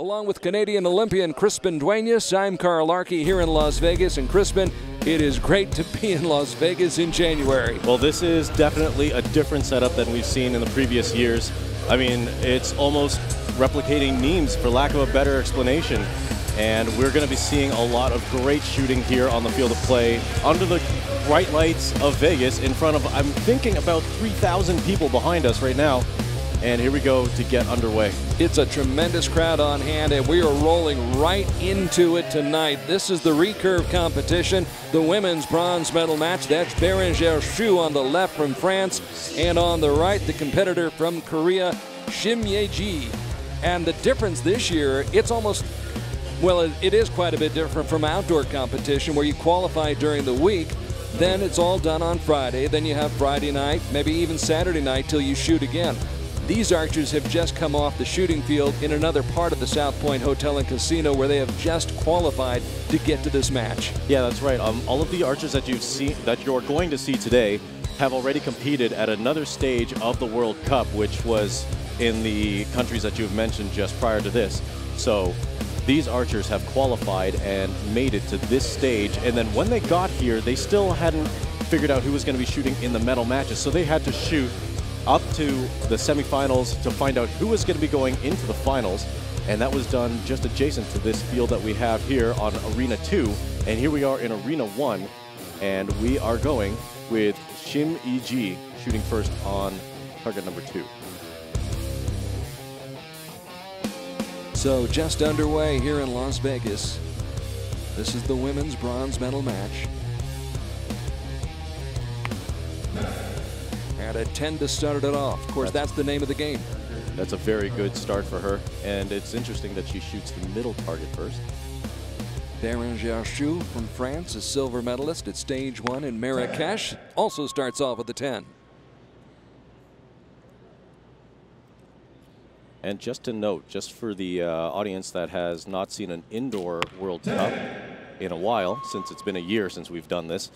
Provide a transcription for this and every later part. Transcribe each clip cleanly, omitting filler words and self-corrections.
Along with Canadian Olympian Crispin Duenas, I'm Carl Larkey here in Las Vegas. And Crispin, it is great to be in Las Vegas in January. Well, this is definitely a different setup than we've seen in the previous years. I mean, it's almost replicating Nimes, for lack of a better explanation. And we're going to be seeing a lot of great shooting here on the field of play under the bright lights of Vegas in front of, I'm thinking, about 3,000 people behind us right now. And here we go to get underway. It's a tremendous crowd on hand, and we are rolling right into it tonight. This is the recurve competition, the women's bronze medal match. That's Bérengère Schuh on the left from France, and on the right, the competitor from Korea, Sim Yeji. And the difference this year, it's almost, well, it is quite a bit different from outdoor competition where you qualify during the week. Then it's all done on Friday. Then you have Friday night, maybe even Saturday night till you shoot again. These archers have just come off the shooting field in another part of the South Point Hotel and Casino where they have just qualified to get to this match. Yeah, that's right. All of the archers that you're going to see today have already competed at another stage of the World Cup, which was in the countries that you've mentioned just prior to this. So these archers have qualified and made it to this stage. And then when they got here, they still hadn't figured out who was going to be shooting in the medal matches. So they had to shoot up to the semifinals to find out who was going to be going into the finals. And that was done just adjacent to this field that we have here on Arena 2. And here we are in Arena 1. And we are going with Sim Yeji shooting first on target number 2. So just underway here in Las Vegas. This is the women's bronze medal match. And a 10 to start it off. Of course, that's the name of the game. That's a very good start for her. And it's interesting that she shoots the middle target first. Bérengère Schuh from France, a silver medalist at stage 1 in Marrakesh, also starts off with a 10. And just to note, just for the audience that has not seen an indoor World Cup in a while, since it's been a year since we've done this,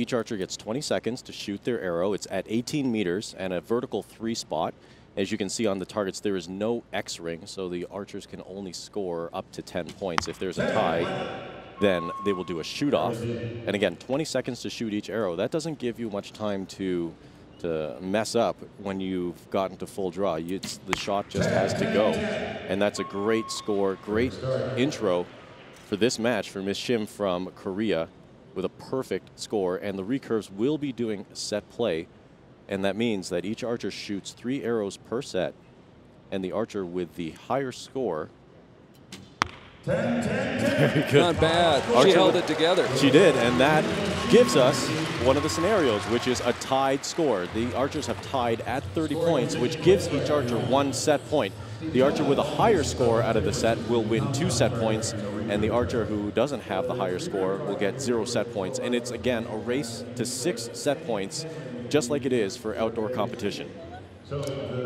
each archer gets 20 seconds to shoot their arrow. It's at 18 meters and a vertical 3 spot. As you can see on the targets, there is no X ring, so the archers can only score up to 10 points. If there's a tie, then they will do a shoot-off. And again, 20 seconds to shoot each arrow. That doesn't give you much time to mess up when you've gotten to full draw. It's, the shot just has to go. And that's a great score, great intro for this match for Ms. Sim from Korea with a perfect score. And the recurves will be doing set play. And that means that each archer shoots 3 arrows per set. And the archer with the higher score. Very good. Not bad. She held it together. She did, and that gives us one of the scenarios, which is a tied score. The archers have tied at 30 points, which gives each archer 1 set point. The archer with a higher score out of the set will win 2 set points, and the archer who doesn't have the higher score will get 0 set points. And it's, again, a race to 6 set points, just like it is for outdoor competition.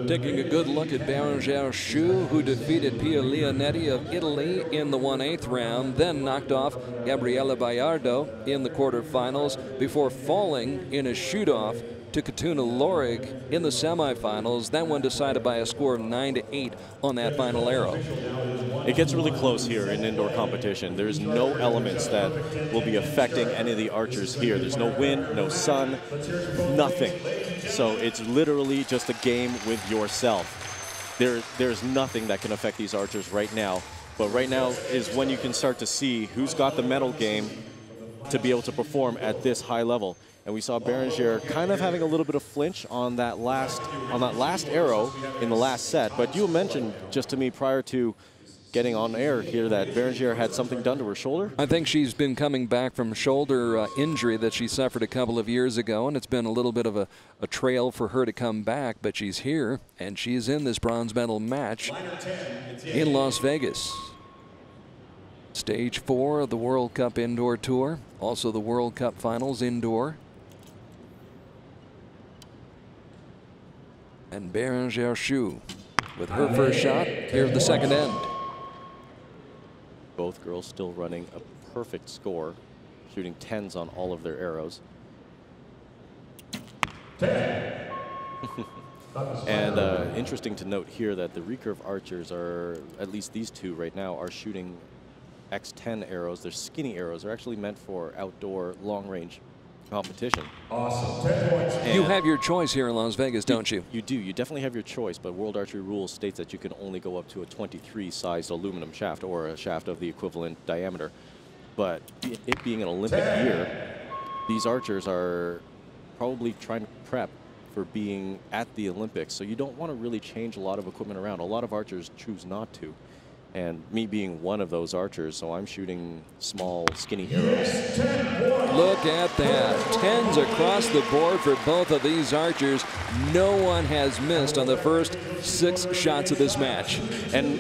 Taking a good look at Bérengère Schuh, who defeated Pia Leonetti of Italy in the 1/8 round, then knocked off Gabriela Bayardo in the quarterfinals before falling in a shoot-off to Khatuna Lorig in the semifinals. That one decided by a score of 9-8 on that final arrow. It gets really close here in indoor competition. There's no elements that will be affecting any of the archers here. There's no wind, no sun, nothing. So it's literally just a game with yourself. There's nothing that can affect these archers right now. But right now is when you can start to see who's got the medal game to be able to perform at this high level. And we saw Bérengère kind of having a little bit of flinch on that last arrow in the last set. But you mentioned just to me prior to getting on air here that Bérengère had something done to her shoulder. I think she's been coming back from shoulder injury that she suffered a couple of years ago, and it's been a little bit of a trail for her to come back, but she's here, and she's in this bronze medal match in Las Vegas. Stage 4 of the World Cup Indoor Tour, also the World Cup Finals Indoor. And Bérengère Schuh with her first shot here at the second end. Both girls still running a perfect score, shooting 10s on all of their arrows. 10. And interesting to note here that the recurve archers are, at least these two right now, are shooting X10 arrows. They're skinny arrows. They're actually meant for outdoor long-range competition. Awesome. 10 points. And you have your choice here in Las Vegas, don't you? You do. You definitely have your choice, but World Archery rules states that you can only go up to a 23-sized aluminum shaft or a shaft of the equivalent diameter. But it being an Olympic year, these archers are probably trying to prep for being at the Olympics. So you don't want to really change a lot of equipment around. A lot of archers choose not to. And me being one of those archers, so I'm shooting small, skinny arrows. Look at that. Tens across the board for both of these archers. No one has missed on the first 6 shots of this match. And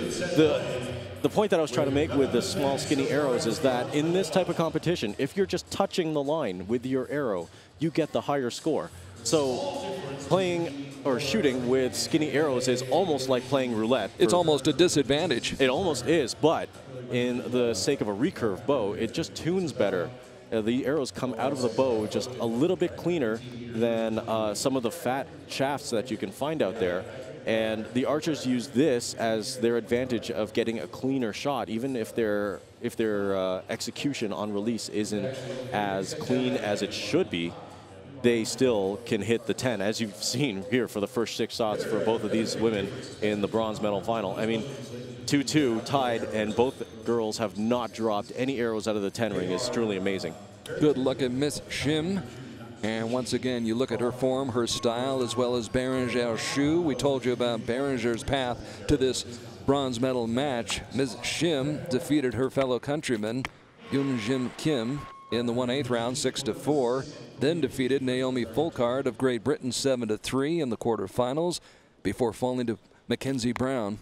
the point that I was trying to make with the small, skinny arrows is that in this type of competition, if you're just touching the line with your arrow, you get the higher score. So playing or shooting with skinny arrows is almost like playing roulette. It's almost a disadvantage. It almost is, but in the sake of a recurve bow, it just tunes better. The arrows come out of the bow just a little bit cleaner than some of the fat shafts that you can find out there. And the archers use this as their advantage of getting a cleaner shot, even if their execution on release isn't as clean as it should be. They still can hit the 10, as you've seen here for the first 6 shots for both of these women in the bronze medal final. I mean, 2-2 tied, and both girls have not dropped any arrows out of the 10 ring. It's truly amazing. Good luck at Miss Shim. And once again, you look at her form, her style, as well as Bérengère Schuh. We told you about Bérengère's path to this bronze medal match. Ms. Shim defeated her fellow countryman, Yoon Jin Kim, in the 1/8 round, 6-4. Then defeated Naomi Folkard of Great Britain 7-3 in the quarterfinals before falling to Mackenzie Brown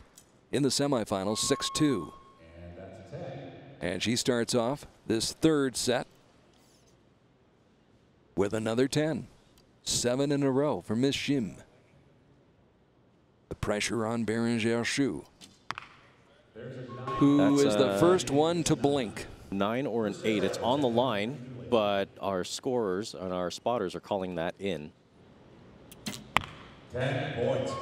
in the semifinals 6-2. And she starts off this third set with another 10. 7 in a row for Miss Shim. The pressure on Bérengère Schuh, who is the first one to blink. 9 or an 8. It's on the line, but our scorers and our spotters are calling that in. 10 points.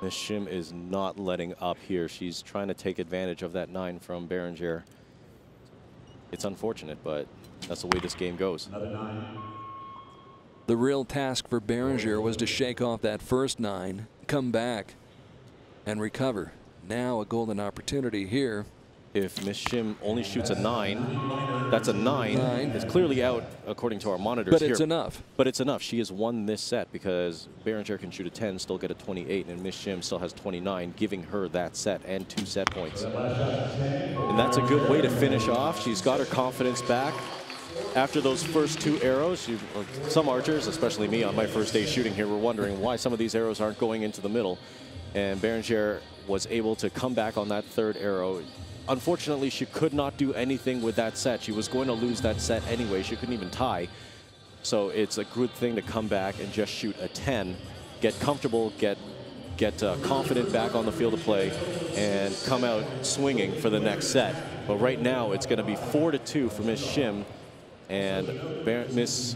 Miss Shim is not letting up here. She's trying to take advantage of that 9 from Bérengère. It's unfortunate, but that's the way this game goes. Another 9. The real task for Bérengère was to shake off that first 9, come back, and recover. Now a golden opportunity here. If Miss Shim only shoots a 9, that's a 9. It's clearly out according to our monitors here. But it's enough. But it's enough. She has won this set because Bérengère can shoot a 10, still get a 28, and Miss Shim still has 29, giving her that set and 2 set points. And that's a good way to finish off. She's got her confidence back. After those first 2 arrows, some archers, especially me on my first day shooting here, were wondering why some of these arrows aren't going into the middle. And Bérengère was able to come back on that third arrow. Unfortunately, she could not do anything with that set. She was going to lose that set anyway. She couldn't even tie. So it's a good thing to come back and just shoot a 10, get comfortable, get confident back on the field of play, and come out swinging for the next set. But right now, it's going to be 4-2 for Miss Shim, and Miss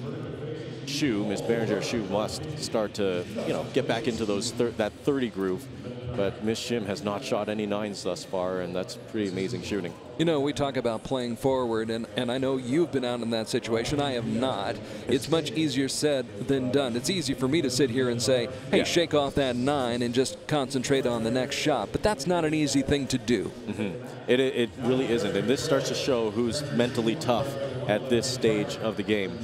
Bérengère Schuh must start to, get back into those that 30 groove. But Miss Shim has not shot any 9s thus far, and that's pretty amazing shooting. You know, we talk about playing forward, and I know you've been out in that situation. I have not. It's much easier said than done. It's easy for me to sit here and say, hey, shake off that 9 and just concentrate on the next shot. But that's not an easy thing to do. It really isn't. And this starts to show who's mentally tough at this stage of the game.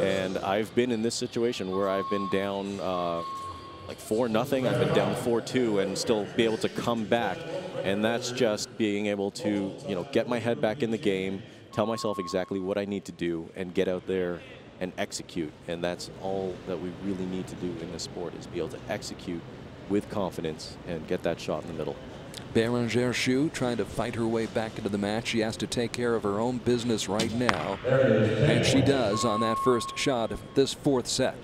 And I've been in this situation where I've been down like 4-0. I've been down 4-2 and still be able to come back. And that's just being able to, get my head back in the game, tell myself exactly what I need to do, and get out there and execute. And that's all that we really need to do in this sport, is be able to execute with confidence and get that shot in the middle. Bérengère Schuh trying to fight her way back into the match. She has to take care of her own business right now. And she does on that first shot of this fourth set.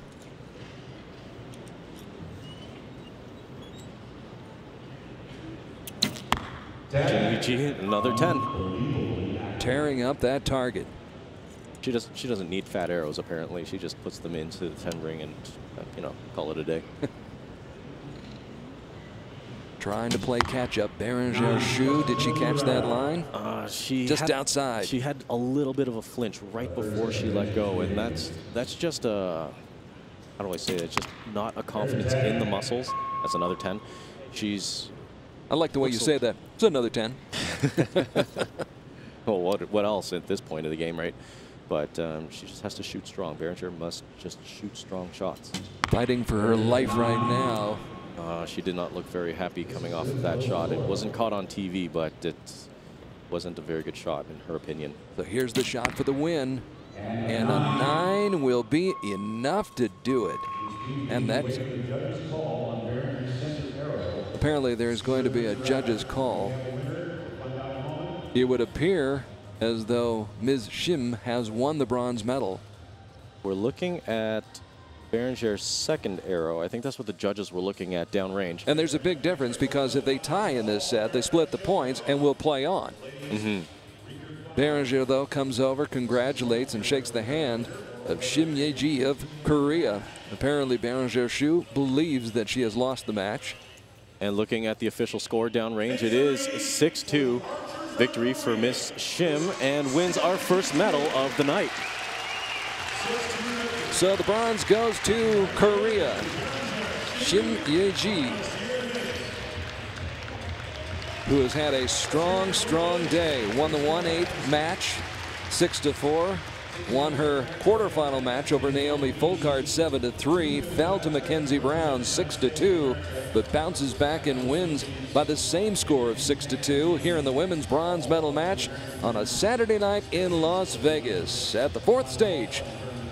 Another 10. Tearing up that target. She doesn't need fat arrows, apparently. She just puts them into the 10 ring and, call it a day. Trying to play catch-up. Bérengère Schuh, did she catch that line? She just had, outside. She had a little bit of a flinch right before she let go, and that's just a, how do I say that? Just not a confidence in the muscles. That's another 10. She's... I like the way you say that. It's another 10. Well, what else at this point of the game, right? But she just has to shoot strong. Bérengère must just shoot strong shots. Fighting for her life right now. She did not look very happy coming off of that shot. It wasn't caught on TV, but it wasn't a very good shot in her opinion. So here's the shot for the win. And a 9 will be enough to do it. And that's... Apparently there's going to be a judge's call. It would appear as though Ms. Shim has won the bronze medal. We're looking at Bérenger's second arrow. I think that's what the judges were looking at downrange. And there's a big difference because if they tie in this set, they split the points and will play on. Bérengère, though, comes over, congratulates, and shakes the hand of Sim Yeji of Korea. Apparently, Bérengère Schuh believes that she has lost the match. And looking at the official score downrange, it is 6-2 victory for Miss Shim and wins our first medal of the night. So the bronze goes to Korea, Sim Yeji, who has had a strong, strong day. Won the 1/8 match, 6-4. Won her quarterfinal match over Naomi Folkard, 7-3. Fell to Mackenzie Brown, 6-2, but bounces back and wins by the same score of 6-2 here in the women's bronze medal match on a Saturday night in Las Vegas at the 4th stage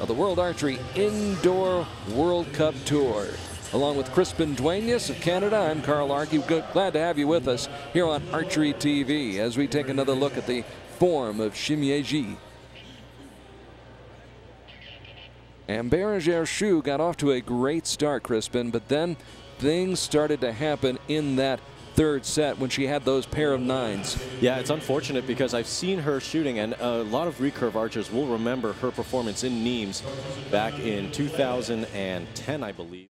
of the World Archery Indoor World Cup Tour. Along with Crispin Duenas of Canada, I'm Carl Larkey. Glad to have you with us here on Archery TV as we take another look at the form of Sim Yeji. And Bérengère Schuh got off to a great start, Crispin, but then things started to happen in that third set when she had those pair of 9s. Yeah, it's unfortunate because I've seen her shooting, and a lot of recurve archers will remember her performance in Nimes back in 2010, I believe.